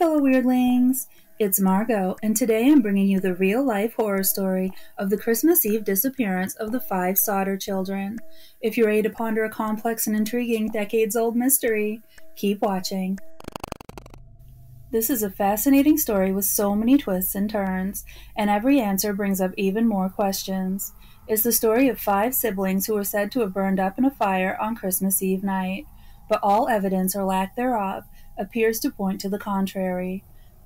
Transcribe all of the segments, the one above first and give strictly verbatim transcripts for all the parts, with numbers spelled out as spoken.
fellow weirdlings, it's Margot, and today I'm bringing you the real-life horror story of the Christmas Eve disappearance of the five Sodder children. If you're ready to ponder a complex and intriguing decades-old mystery, keep watching. This is a fascinating story with so many twists and turns, and every answer brings up even more questions. It's the story of five siblings who were said to have burned up in a fire on Christmas Eve night, but all evidence or lack thereof appears to point to the contrary.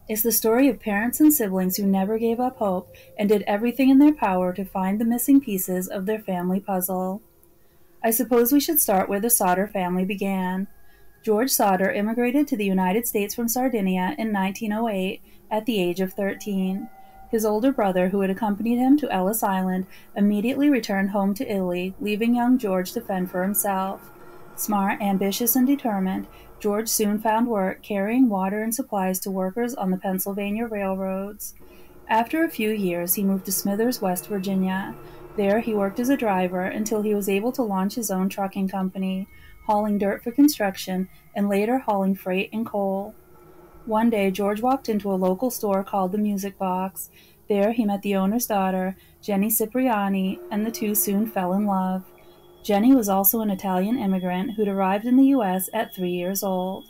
It's the story of parents and siblings who never gave up hope and did everything in their power to find the missing pieces of their family puzzle. I suppose we should start where the Sodder family began. George Sodder immigrated to the United States from Sardinia in nineteen oh eight at the age of thirteen. His older brother, who had accompanied him to Ellis Island, immediately returned home to Italy, leaving young George to fend for himself. Smart, ambitious, and determined, George soon found work carrying water and supplies to workers on the Pennsylvania railroads. After a few years, he moved to Smithers, West Virginia. There, he worked as a driver until he was able to launch his own trucking company, hauling dirt for construction, and later hauling freight and coal. One day, George walked into a local store called The Music Box. There, he met the owner's daughter, Jennie Cipriani, and the two soon fell in love. Jennie was also an Italian immigrant who'd arrived in the U S at three years old.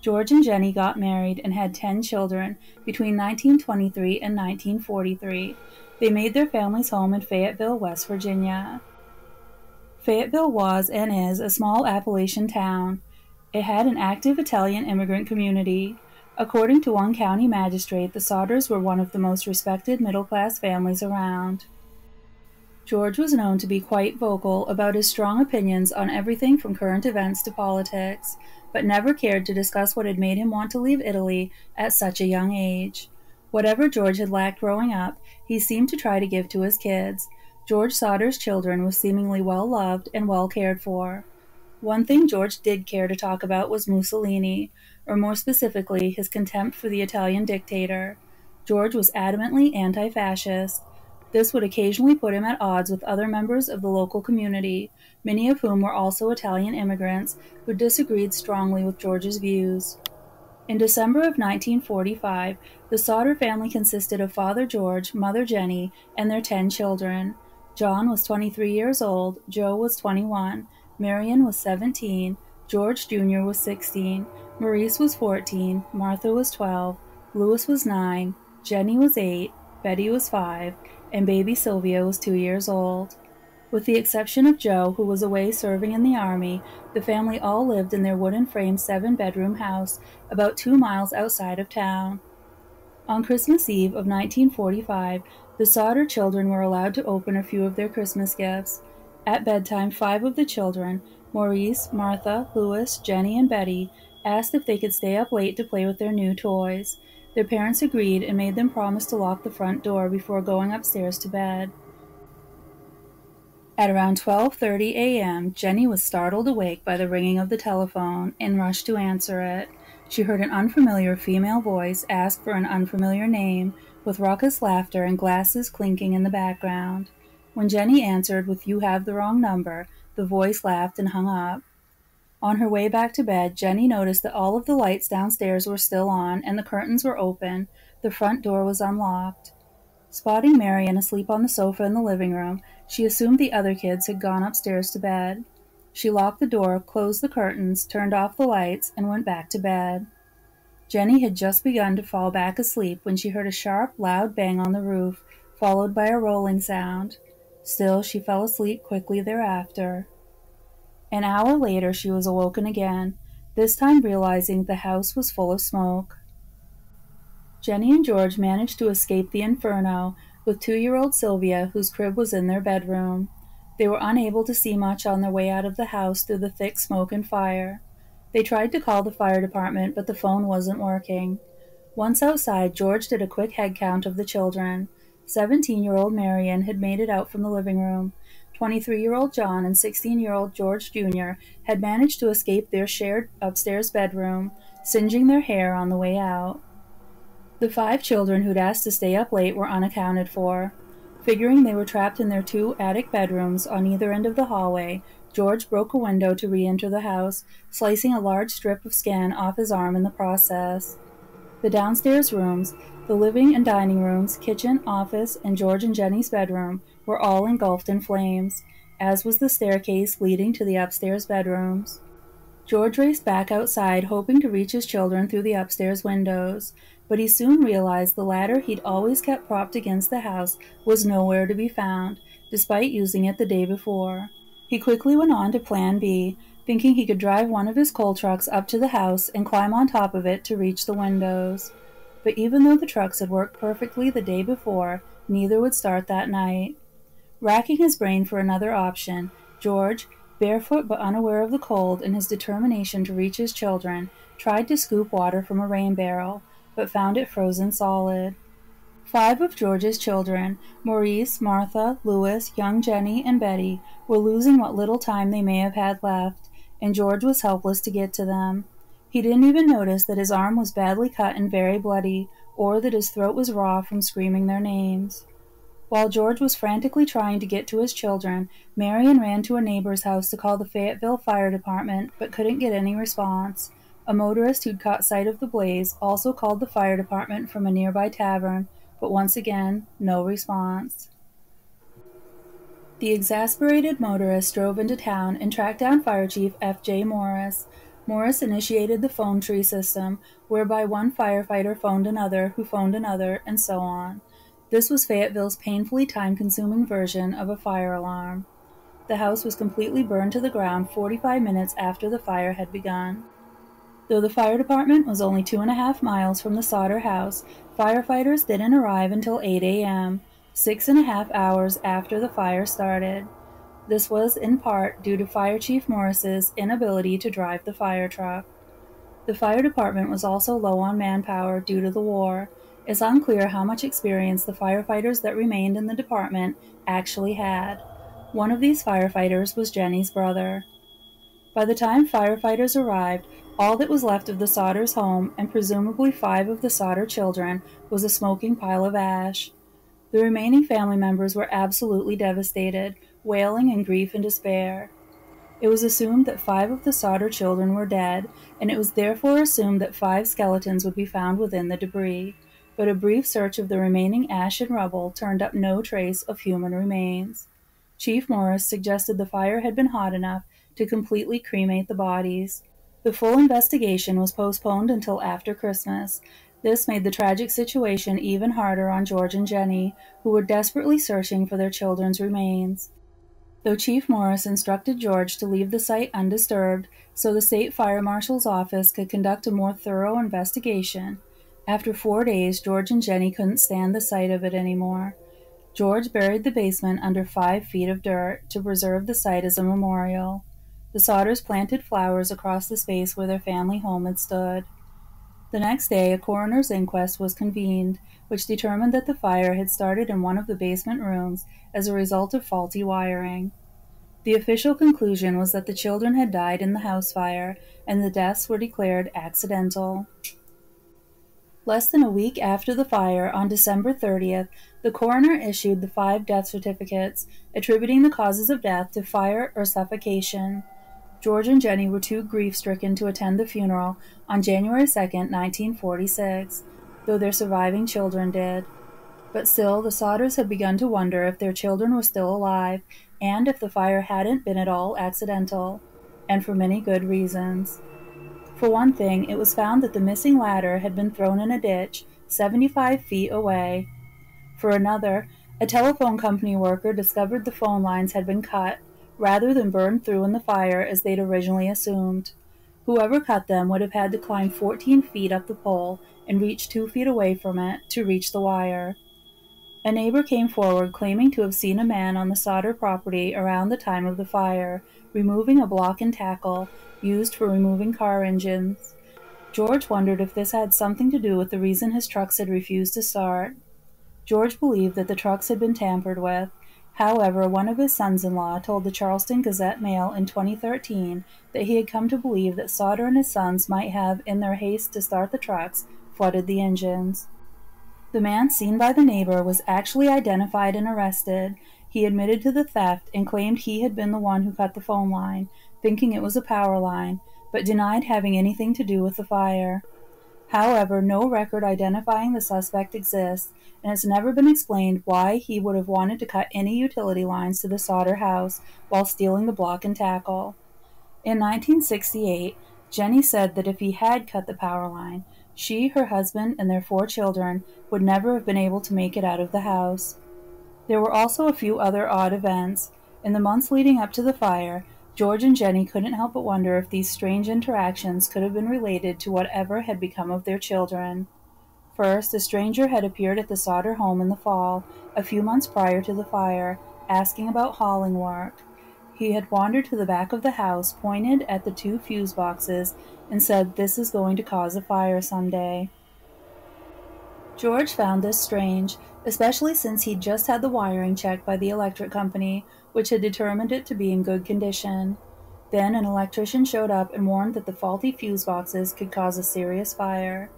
George and Jennie got married and had ten children between nineteen twenty-three and nineteen forty-three. They made their family's home in Fayetteville, West Virginia. Fayetteville was and is a small Appalachian town. It had an active Italian immigrant community. According to one county magistrate, the Sodders were one of the most respected middle-class families around. George was known to be quite vocal about his strong opinions on everything from current events to politics, but never cared to discuss what had made him want to leave Italy at such a young age. Whatever George had lacked growing up, he seemed to try to give to his kids. George Sodder's children were seemingly well-loved and well-cared for. One thing George did care to talk about was Mussolini, or more specifically, his contempt for the Italian dictator. George was adamantly anti-fascist. This would occasionally put him at odds with other members of the local community, many of whom were also Italian immigrants, who disagreed strongly with George's views. In December of nineteen forty-five, the Sodder family consisted of Father George, Mother Jennie, and their ten children. John was twenty-three years old, Joe was twenty-one, Marion was seventeen, George Junior was sixteen, Maurice was fourteen, Martha was twelve, Louis was nine, Jennie was eight, Betty was five, and baby Sylvia was two years old. With the exception of Joe, who was away serving in the army, the family all lived in their wooden-frame seven-bedroom house about two miles outside of town. On Christmas Eve of nineteen forty-five, the Sodder children were allowed to open a few of their Christmas gifts. At bedtime, five of the children, Maurice, Martha, Louis, Jennie, and Betty, asked if they could stay up late to play with their new toys. Their parents agreed and made them promise to lock the front door before going upstairs to bed. At around twelve thirty a m, Jennie was startled awake by the ringing of the telephone and rushed to answer it. She heard an unfamiliar female voice ask for an unfamiliar name, with raucous laughter and glasses clinking in the background. When Jennie answered with "You have the wrong number," the voice laughed and hung up. On her way back to bed, Jennie noticed that all of the lights downstairs were still on and the curtains were open. The front door was unlocked. Spotting Marion asleep on the sofa in the living room, she assumed the other kids had gone upstairs to bed. She locked the door, closed the curtains, turned off the lights, and went back to bed. Jennie had just begun to fall back asleep when she heard a sharp, loud bang on the roof, followed by a rolling sound. Still, she fell asleep quickly thereafter. An hour later, she was awoken again, this time realizing the house was full of smoke. Jennie and George managed to escape the inferno with two-year-old Sylvia, whose crib was in their bedroom. They were unable to see much on their way out of the house through the thick smoke and fire. They tried to call the fire department, but the phone wasn't working. Once outside, George did a quick head count of the children. seventeen-year-old Marion had made it out from the living room. twenty-three-year-old John and sixteen-year-old George Junior had managed to escape their shared upstairs bedroom, singeing their hair on the way out. The five children who'd asked to stay up late were unaccounted for. Figuring they were trapped in their two attic bedrooms on either end of the hallway, George broke a window to re-enter the house, slicing a large strip of skin off his arm in the process. the downstairs rooms, the living and dining rooms, kitchen, office, and George and Jennie's bedroom were all engulfed in flames, as was the staircase leading to the upstairs bedrooms. George raced back outside, hoping to reach his children through the upstairs windows, but he soon realized the ladder he'd always kept propped against the house was nowhere to be found, despite using it the day before. He quickly went on to Plan B, thinking he could drive one of his coal trucks up to the house and climb on top of it to reach the windows. But even though the trucks had worked perfectly the day before, neither would start that night. Racking his brain for another option, George, barefoot but unaware of the cold and his determination to reach his children, tried to scoop water from a rain barrel, but found it frozen solid. Five of George's children, Maurice, Martha, Louis, young Jennie, and Betty, were losing what little time they may have had left, and George was helpless to get to them. He didn't even notice that his arm was badly cut and very bloody, or that his throat was raw from screaming their names. While George was frantically trying to get to his children, Marion ran to a neighbor's house to call the Fayetteville Fire Department, but couldn't get any response. A motorist who'd caught sight of the blaze also called the fire department from a nearby tavern, but once again, no response. The exasperated motorist drove into town and tracked down Fire Chief F J Morris. Morris initiated the phone tree system, whereby one firefighter phoned another, who phoned another, and so on. This was Fayetteville's painfully time-consuming version of a fire alarm. The house was completely burned to the ground forty-five minutes after the fire had begun. Though the fire department was only two and a half miles from the Sodder house, firefighters didn't arrive until eight A M, six and a half hours after the fire started. This was in part due to Fire Chief Morris's inability to drive the fire truck. The fire department was also low on manpower due to the war. It's unclear how much experience the firefighters that remained in the department actually had. One of these firefighters was Jennie's brother. By the time firefighters arrived, all that was left of the Sodder's home, and presumably five of the Sodder children, was a smoking pile of ash. The remaining family members were absolutely devastated, wailing in grief and despair. It was assumed that five of the Sodder children were dead, and it was therefore assumed that five skeletons would be found within the debris. But a brief search of the remaining ash and rubble turned up no trace of human remains. Chief Morris suggested the fire had been hot enough to completely cremate the bodies. The full investigation was postponed until after Christmas. This made the tragic situation even harder on George and Jennie, who were desperately searching for their children's remains. Though Chief Morris instructed George to leave the site undisturbed so the state fire marshal's office could conduct a more thorough investigation, after four days, George and Jennie couldn't stand the sight of it anymore. George buried the basement under five feet of dirt to preserve the site as a memorial. The Sodders planted flowers across the space where their family home had stood. The next day, a coroner's inquest was convened, which determined that the fire had started in one of the basement rooms as a result of faulty wiring. The official conclusion was that the children had died in the house fire, and the deaths were declared accidental. Less than a week after the fire, on December thirtieth, the coroner issued the five death certificates, attributing the causes of death to fire or suffocation. George and Jennie were too grief-stricken to attend the funeral on January second, nineteen forty-six, though their surviving children did. But still, the Sodders had begun to wonder if their children were still alive, and if the fire hadn't been at all accidental, and for many good reasons. For one thing, it was found that the missing ladder had been thrown in a ditch seventy-five feet away. For another, a telephone company worker discovered the phone lines had been cut, rather than burned through in the fire as they'd originally assumed. Whoever cut them would have had to climb fourteen feet up the pole and reach two feet away from it to reach the wire. A neighbor came forward claiming to have seen a man on the Sodder property around the time of the fire, removing a block and tackle used for removing car engines. George wondered if this had something to do with the reason his trucks had refused to start. George believed that the trucks had been tampered with. However, one of his sons-in-law told the Charleston Gazette-Mail in twenty thirteen that he had come to believe that Sodder and his sons might have, in their haste to start the trucks, flooded the engines. The man seen by the neighbor was actually identified and arrested. He admitted to the theft and claimed he had been the one who cut the phone line, thinking it was a power line, but denied having anything to do with the fire. However, no record identifying the suspect exists, and it's never been explained why he would have wanted to cut any utility lines to the Sodder house while stealing the block and tackle. In nineteen sixty-eight, Jennie said that if he had cut the power line, she, her husband, and their four children would never have been able to make it out of the house. There were also a few other odd events. In the months leading up to the fire, George and Jennie couldn't help but wonder if these strange interactions could have been related to whatever had become of their children. First, a stranger had appeared at the Sodder home in the fall, a few months prior to the fire, asking about hauling work. He had wandered to the back of the house, pointed at the two fuse boxes, and said, "This is going to cause a fire someday." George found this strange, especially since he'd just had the wiring checked by the electric company, which had determined it to be in good condition. Then an electrician showed up and warned that the faulty fuse boxes could cause a serious fire.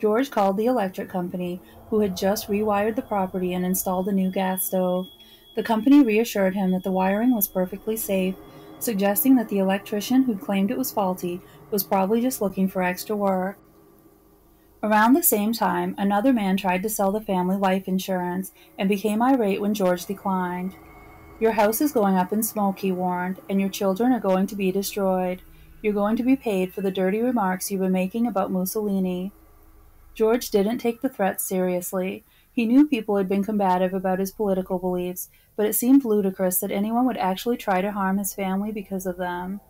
George called the electric company, who had just rewired the property and installed a new gas stove. The company reassured him that the wiring was perfectly safe, suggesting that the electrician who claimed it was faulty was probably just looking for extra work. Around the same time, another man tried to sell the family life insurance and became irate when George declined. "Your house is going up in smoke," he warned, "and your children are going to be destroyed. You're going to be paid for the dirty remarks you've been making about Mussolini." George didn't take the threats seriously. He knew people had been combative about his political beliefs, but it seemed ludicrous that anyone would actually try to harm his family because of them.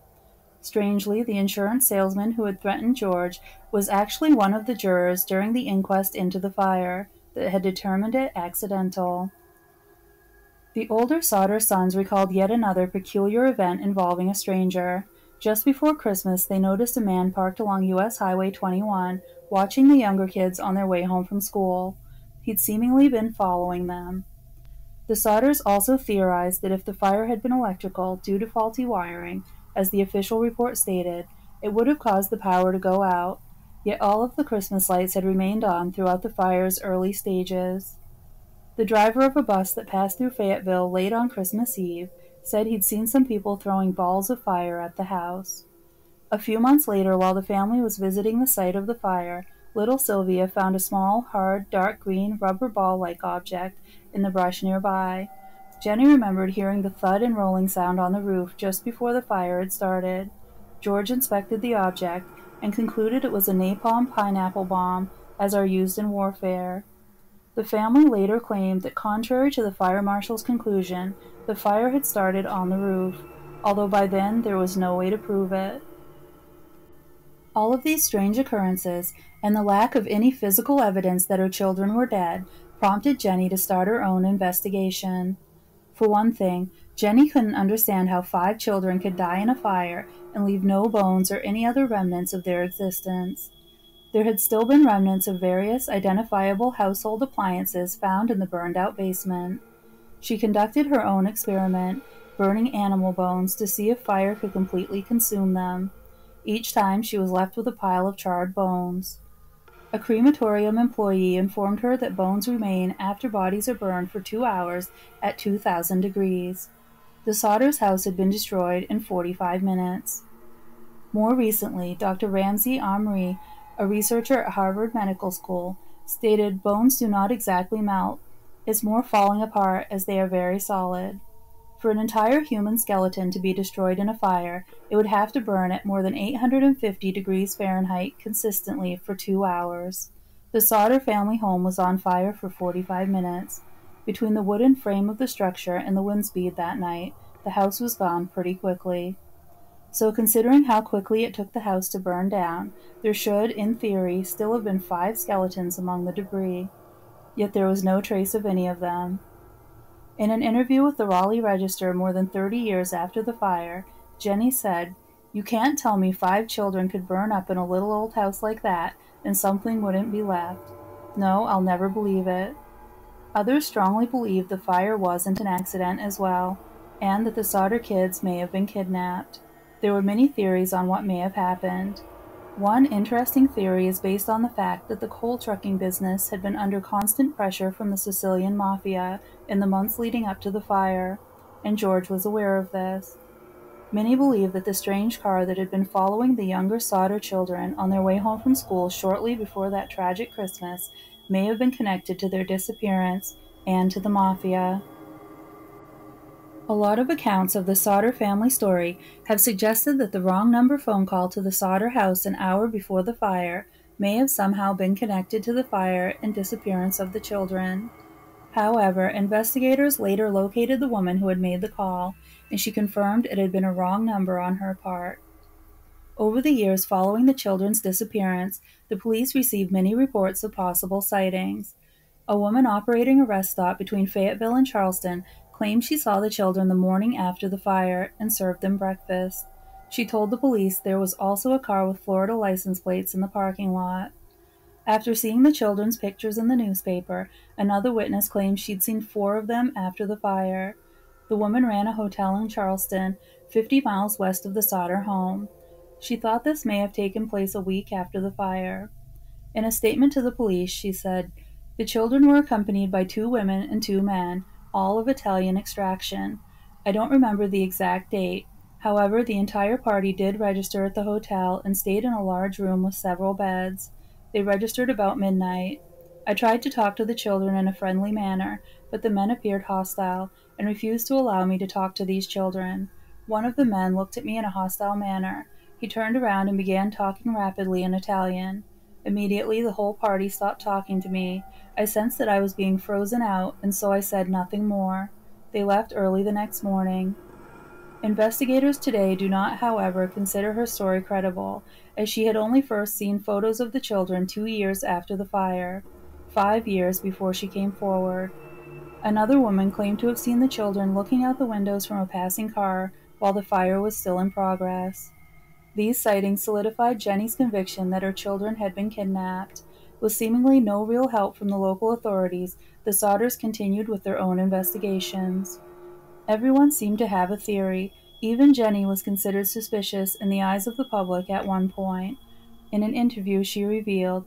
Strangely, the insurance salesman who had threatened George was actually one of the jurors during the inquest into the fire that had determined it accidental. The older Sodder sons recalled yet another peculiar event involving a stranger. Just before Christmas, they noticed a man parked along U S Highway twenty-one, watching the younger kids on their way home from school. He'd seemingly been following them. The Sodders also theorized that if the fire had been electrical due to faulty wiring, as the official report stated, it would have caused the power to go out, yet all of the Christmas lights had remained on throughout the fire's early stages. The driver of a bus that passed through Fayetteville late on Christmas Eve said he'd seen some people throwing balls of fire at the house. A few months later, while the family was visiting the site of the fire, little Sylvia found a small, hard, dark green, rubber ball-like object in the brush nearby. Jennie remembered hearing the thud and rolling sound on the roof just before the fire had started. George inspected the object and concluded it was a napalm pineapple bomb, as are used in warfare. The family later claimed that, contrary to the fire marshal's conclusion, the fire had started on the roof, although by then there was no way to prove it. All of these strange occurrences, and the lack of any physical evidence that her children were dead, prompted Jennie to start her own investigation. For one thing, Jennie couldn't understand how five children could die in a fire and leave no bones or any other remnants of their existence. There had still been remnants of various identifiable household appliances found in the burned-out basement. She conducted her own experiment, burning animal bones to see if fire could completely consume them. Each time, she was left with a pile of charred bones. A crematorium employee informed her that bones remain after bodies are burned for two hours at two thousand degrees. The Sodder's house had been destroyed in forty-five minutes. More recently, Doctor Ramsey Omri, a researcher at Harvard Medical School, stated bones do not exactly melt. It's more falling apart, as they are very solid. For an entire human skeleton to be destroyed in a fire, it would have to burn at more than eight hundred fifty degrees Fahrenheit consistently for two hours. The Sodder family home was on fire for forty-five minutes. Between the wooden frame of the structure and the wind speed that night, the house was gone pretty quickly. So, considering how quickly it took the house to burn down, there should, in theory, still have been five skeletons among the debris. Yet there was no trace of any of them. In an interview with the Raleigh Register more than thirty years after the fire, Jennie said, "You can't tell me five children could burn up in a little old house like that and something wouldn't be left. No, I'll never believe it." Others strongly believed the fire wasn't an accident as well, and that the Sodder kids may have been kidnapped. There were many theories on what may have happened. One interesting theory is based on the fact that the coal trucking business had been under constant pressure from the Sicilian mafia in the months leading up to the fire, and George was aware of this. Many believe that the strange car that had been following the younger Sodder children on their way home from school shortly before that tragic Christmas may have been connected to their disappearance and to the mafia. A lot of accounts of the Sodder family story have suggested that the wrong number phone call to the Sodder house an hour before the fire may have somehow been connected to the fire and disappearance of the children. However, investigators later located the woman who had made the call, and she confirmed it had been a wrong number on her part. Over the years following the children's disappearance, the police received many reports of possible sightings. A woman operating a rest stop between Fayetteville and Charleston claimed she saw the children the morning after the fire and served them breakfast. She told the police there was also a car with Florida license plates in the parking lot. After seeing the children's pictures in the newspaper, another witness claimed she'd seen four of them after the fire. The woman ran a hotel in Charleston, fifty miles west of the Sodder home. She thought this may have taken place a week after the fire. In a statement to the police, she said, "The children were accompanied by two women and two men, all of Italian extraction. I don't remember the exact date. However, the entire party did register at the hotel and stayed in a large room with several beds. They registered about midnight. I tried to talk to the children in a friendly manner, but the men appeared hostile and refused to allow me to talk to these children. One of the men looked at me in a hostile manner. He turned around and began talking rapidly in Italian. Immediately, the whole party stopped talking to me. I sensed that I was being frozen out, and so I said nothing more. They left early the next morning." Investigators today do not, however, consider her story credible, as she had only first seen photos of the children two years after the fire, five years before she came forward. Another woman claimed to have seen the children looking out the windows from a passing car while the fire was still in progress. These sightings solidified Jennie's conviction that her children had been kidnapped. With seemingly no real help from the local authorities, the Sodders continued with their own investigations. Everyone seemed to have a theory. Even Jennie was considered suspicious in the eyes of the public at one point. In an interview, she revealed,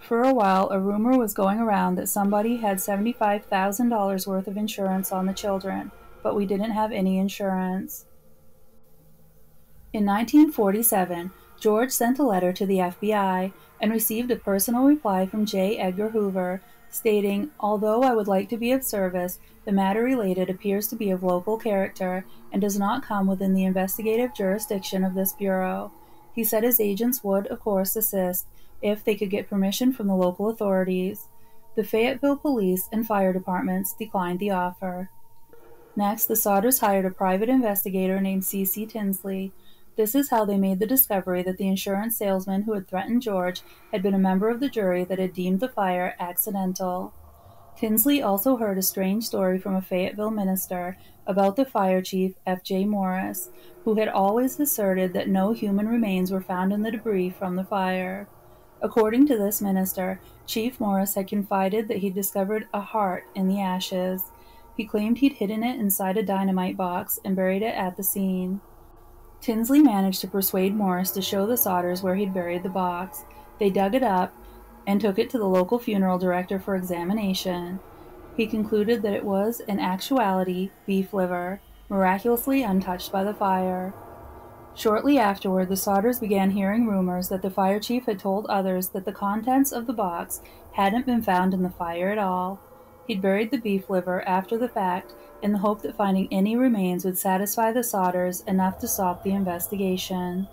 "For a while, a rumor was going around that somebody had seventy-five thousand dollars worth of insurance on the children, but we didn't have any insurance." In nineteen forty-seven, George sent a letter to the F B I and received a personal reply from J. Edgar Hoover, stating, "Although I would like to be of service, the matter related appears to be of local character and does not come within the investigative jurisdiction of this bureau." He said his agents would, of course, assist if they could get permission from the local authorities. The Fayetteville Police and Fire Departments declined the offer. Next, the Sodders hired a private investigator named C C Tinsley. This is how they made the discovery that the insurance salesman who had threatened George had been a member of the jury that had deemed the fire accidental. Tinsley also heard a strange story from a Fayetteville minister about the fire chief, F J Morris, who had always asserted that no human remains were found in the debris from the fire. According to this minister, Chief Morris had confided that he'd discovered a heart in the ashes. He claimed he'd hidden it inside a dynamite box and buried it at the scene. Tinsley managed to persuade Morris to show the Sodders where he'd buried the box. They dug it up and took it to the local funeral director for examination. He concluded that it was, in actuality, beef liver, miraculously untouched by the fire. Shortly afterward, the Sodders began hearing rumors that the fire chief had told others that the contents of the box hadn't been found in the fire at all. He'd buried the beef liver after the fact in the hope that finding any remains would satisfy the Sodders enough to stop the investigation.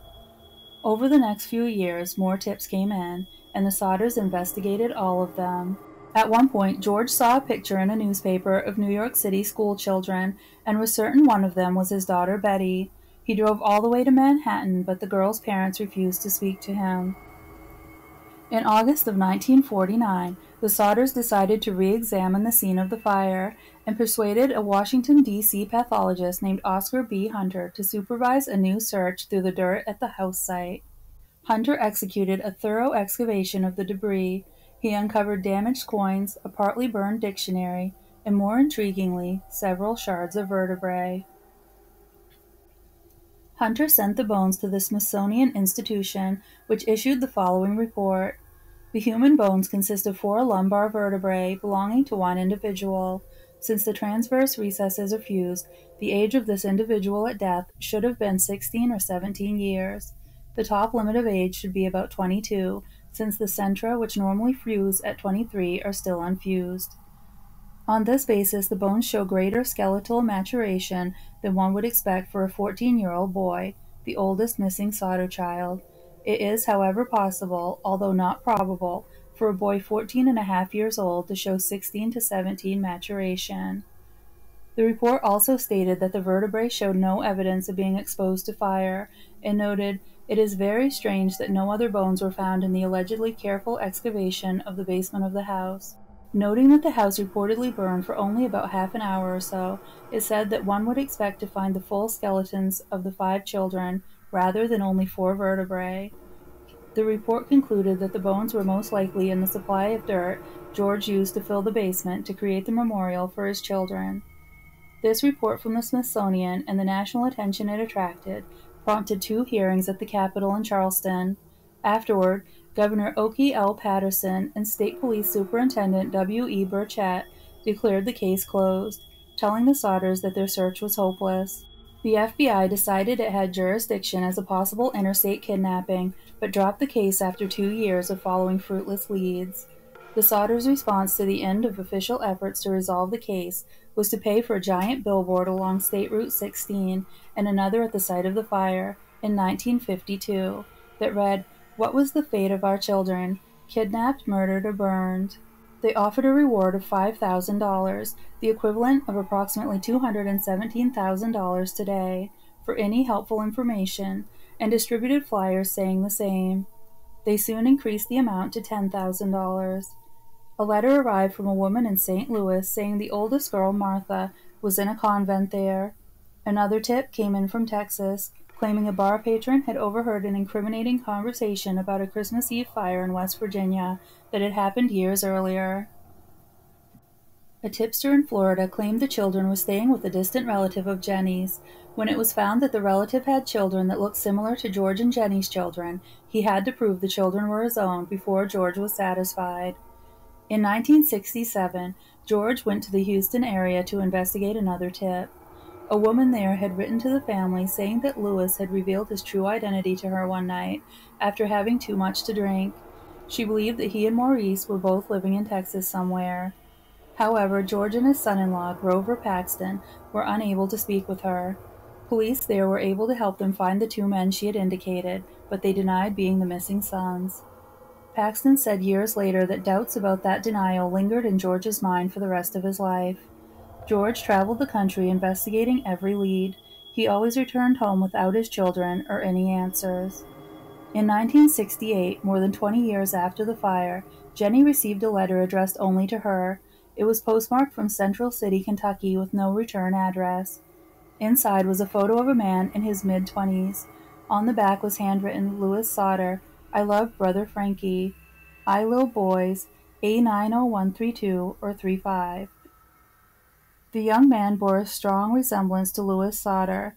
Over the next few years, more tips came in, and the Sodders investigated all of them. At one point, George saw a picture in a newspaper of New York City school children and was certain one of them was his daughter Betty. He drove all the way to Manhattan, but the girl's parents refused to speak to him. In August of nineteen forty-nine, the Sodders decided to re-examine the scene of the fire and persuaded a Washington, D C pathologist named Oscar B. Hunter to supervise a new search through the dirt at the house site. Hunter executed a thorough excavation of the debris. He uncovered damaged coins, a partly burned dictionary, and more intriguingly, several shards of vertebrae. Hunter sent the bones to the Smithsonian Institution, which issued the following report. The human bones consist of four lumbar vertebrae belonging to one individual. Since the transverse recesses are fused, the age of this individual at death should have been sixteen or seventeen years. The top limit of age should be about twenty-two, since the centra which normally fuse at twenty-three are still unfused. On this basis, the bones show greater skeletal maturation than one would expect for a fourteen-year-old boy, the oldest missing solder child. It is, however, possible, although not probable, for a boy fourteen and a half years old to show sixteen to seventeen maturation. The report also stated that the vertebrae showed no evidence of being exposed to fire, and noted, "It is very strange that no other bones were found in the allegedly careful excavation of the basement of the house." Noting that the house reportedly burned for only about half an hour or so, it said that one would expect to find the full skeletons of the five children rather than only four vertebrae. The report concluded that the bones were most likely in the supply of dirt George used to fill the basement to create the memorial for his children. This report from the Smithsonian and the national attention it attracted prompted two hearings at the Capitol in Charleston. Afterward, Governor Oki L. Patterson and State Police Superintendent W E Burchett declared the case closed, telling the Sodders that their search was hopeless. The F B I decided it had jurisdiction as a possible interstate kidnapping, but dropped the case after two years of following fruitless leads. The Sodders' response to the end of official efforts to resolve the case was to pay for a giant billboard along State Route sixteen and another at the site of the fire in nineteen fifty-two that read, "What was the fate of our children? Kidnapped, murdered, or burned?" They offered a reward of five thousand dollars, the equivalent of approximately two hundred seventeen thousand dollars today, for any helpful information, and distributed flyers saying the same. They soon increased the amount to ten thousand dollars. A letter arrived from a woman in Saint Louis saying the oldest girl, Martha, was in a convent there. Another tip came in from Texas, claiming a bar patron had overheard an incriminating conversation about a Christmas Eve fire in West Virginia that had happened years earlier. A tipster in Florida claimed the children were staying with a distant relative of Jennie's. When it was found that the relative had children that looked similar to George and Jennie's children, he had to prove the children were his own before George was satisfied. In nineteen sixty-seven, George went to the Houston area to investigate another tip. A woman there had written to the family saying that Louis had revealed his true identity to her one night after having too much to drink. She believed that he and Maurice were both living in Texas somewhere. However, George and his son-in-law, Grover Paxton, were unable to speak with her. Police there were able to help them find the two men she had indicated, but they denied being the missing sons. Paxton said years later that doubts about that denial lingered in George's mind for the rest of his life. George traveled the country investigating every lead. He always returned home without his children or any answers. In nineteen sixty-eight, more than twenty years after the fire, Jennie received a letter addressed only to her. It was postmarked from Central City, Kentucky, with no return address. Inside was a photo of a man in his mid-twenties. On the back was handwritten, "Louis Sodder, I love brother Frankie. I Lil Boys, A nine oh one three two or three five. The young man bore a strong resemblance to Louis Sodder,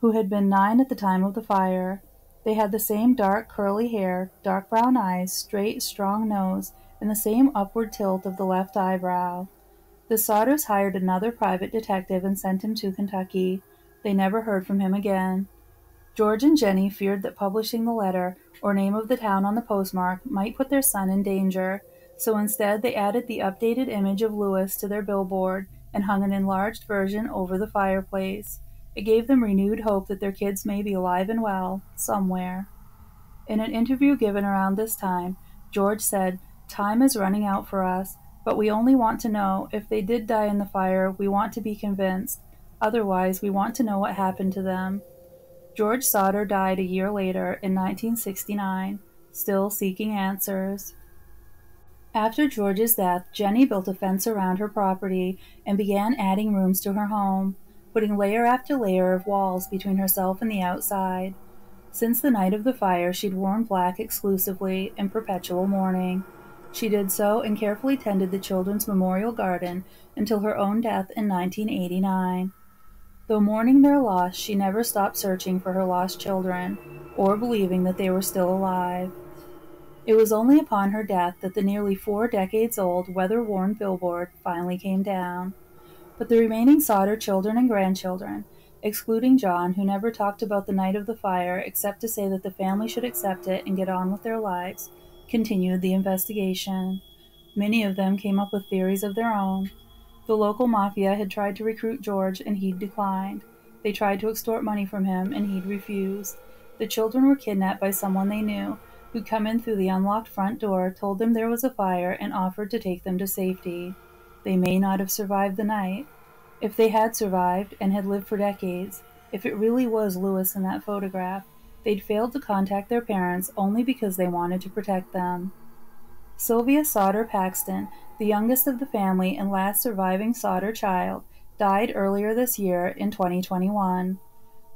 who had been nine at the time of the fire. They had the same dark, curly hair, dark brown eyes, straight, strong nose, and the same upward tilt of the left eyebrow. The Sodders hired another private detective and sent him to Kentucky. They never heard from him again. George and Jennie feared that publishing the letter, or name of the town on the postmark, might put their son in danger, so instead they added the updated image of Louis to their billboard and hung an enlarged version over the fireplace. It gave them renewed hope that their kids may be alive and well, somewhere. In an interview given around this time, George said, "Time is running out for us, but we only want to know, if they did die in the fire, we want to be convinced. Otherwise, we want to know what happened to them." George Sodder died a year later in nineteen sixty-nine, still seeking answers. After George's death, Jennie built a fence around her property and began adding rooms to her home, putting layer after layer of walls between herself and the outside. Since the night of the fire, she'd worn black exclusively in perpetual mourning. She did so and carefully tended the children's memorial garden until her own death in nineteen eighty-nine. Though mourning their loss, she never stopped searching for her lost children or believing that they were still alive. It was only upon her death that the nearly four decades old weather-worn billboard finally came down. but the remaining Sodder children and grandchildren, excluding John, who never talked about the night of the fire except to say that the family should accept it and get on with their lives, continued the investigation. Many of them came up with theories of their own. The local mafia had tried to recruit George, and he'd declined. They tried to extort money from him, and he'd refused. The children were kidnapped by someone they knew, who'd come in through the unlocked front door, told them there was a fire, and offered to take them to safety. They may not have survived the night. If they had survived and had lived for decades, if it really was Louis in that photograph, they'd failed to contact their parents only because they wanted to protect them. Sylvia Sodder Paxton, the youngest of the family and last surviving Sodder child, died earlier this year in twenty twenty-one.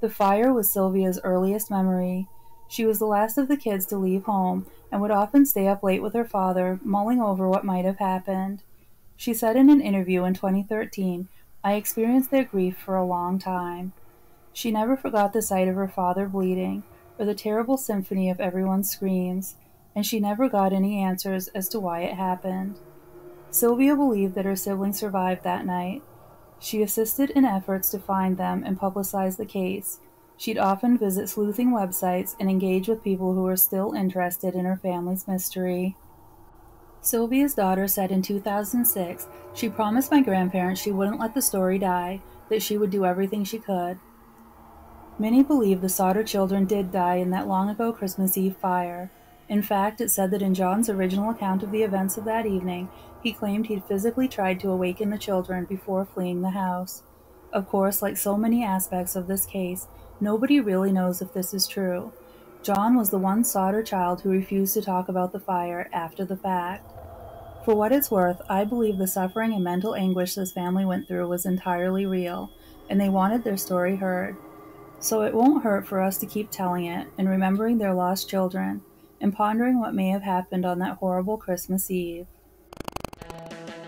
The fire was Sylvia's earliest memory. She was the last of the kids to leave home and would often stay up late with her father, mulling over what might have happened. She said in an interview in twenty thirteen, "I experienced their grief for a long time." She never forgot the sight of her father bleeding, or the terrible symphony of everyone's screams, and she never got any answers as to why it happened. Sylvia believed that her siblings survived that night. She assisted in efforts to find them and publicize the case. She'd often visit sleuthing websites and engage with people who were still interested in her family's mystery. Sylvia's daughter said in two thousand six, "She promised my grandparents she wouldn't let the story die, that she would do everything she could." Many believe the Sodder children did die in that long-ago Christmas Eve fire. In fact, it's said that in John's original account of the events of that evening, he claimed he'd physically tried to awaken the children before fleeing the house. Of course, like so many aspects of this case, nobody really knows if this is true. John was the one Sodder child who refused to talk about the fire after the fact. For what it's worth, I believe the suffering and mental anguish this family went through was entirely real, and they wanted their story heard. So it won't hurt for us to keep telling it and remembering their lost children, and pondering what may have happened on that horrible Christmas Eve.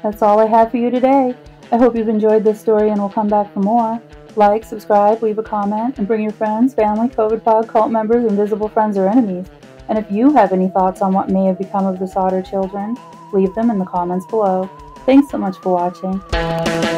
That's all I have for you today. I hope you've enjoyed this story and will come back for more. Like, subscribe, leave a comment, and bring your friends, family, COVID pod, cult members, invisible friends, or enemies. And if you have any thoughts on what may have become of the Sodder children, leave them in the comments below. Thanks so much for watching.